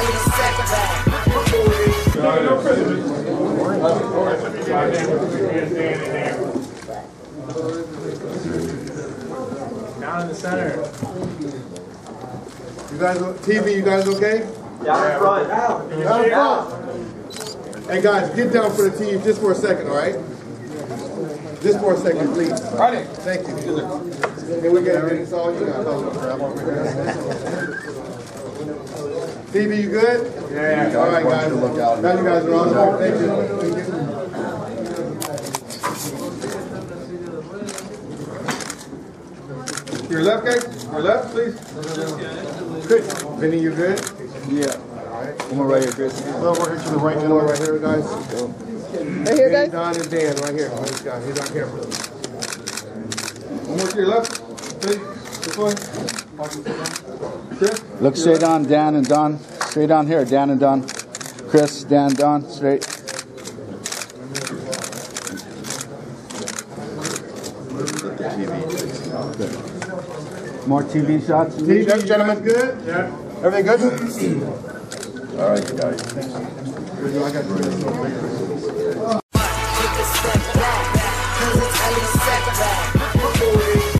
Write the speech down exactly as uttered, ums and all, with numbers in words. Down in the center. You guys, T V, you guys okay? Down in front. Down in front. Hey guys, get down for the team just for a second, all right? Just for a second, please. Right. Thank you. Can we get everything? It's all you guys. T V, you good? Yeah. All right, guys. Now you guys are on board. Thank you. Your left, guys. Your left, please. Chris, Vinny, you good? Yeah. All right. One more right here, Chris. One more right here to the right. One more right here, guys. Right here, guys? Don and Dan, right here. Oh, he's got, he's on camera. One more to your left. Three. This one. Chris. Look straight on, Dan and Don. Straight on here, Dan and Don. Chris, Dan, Don, straight. More T V shots. T V, gentlemen, good? Yeah. Everything good? All right, guys. Thanks. I got